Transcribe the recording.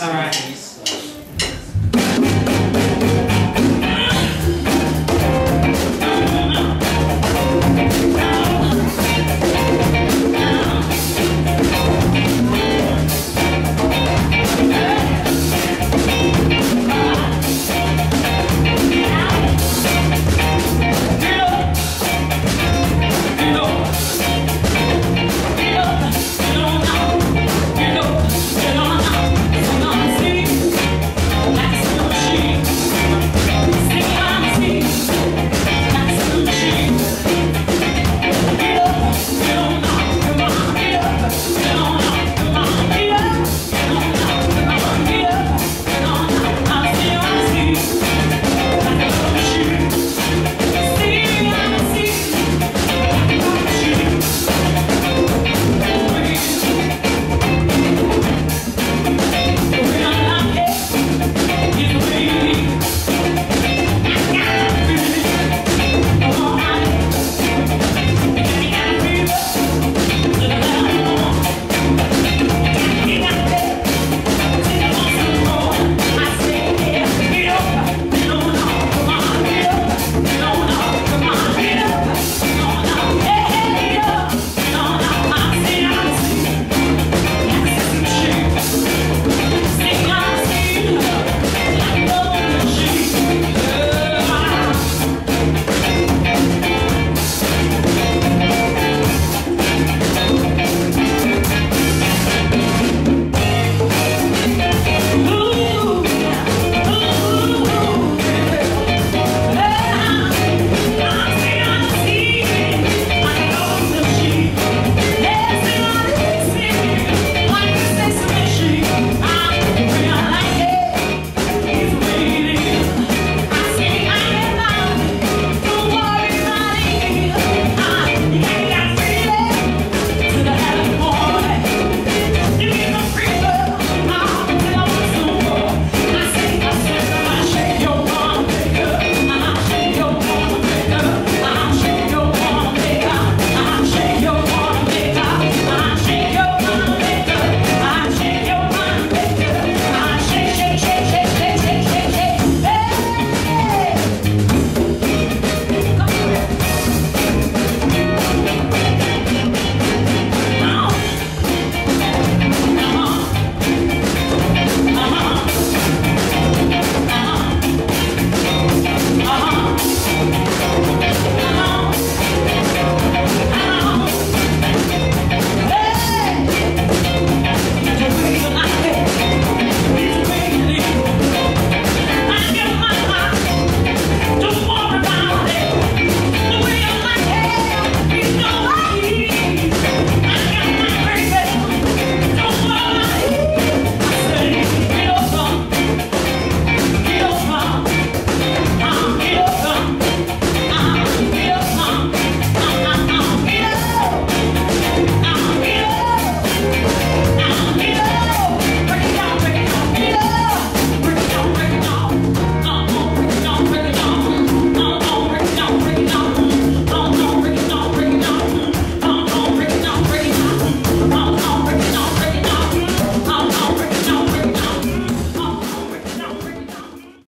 All right.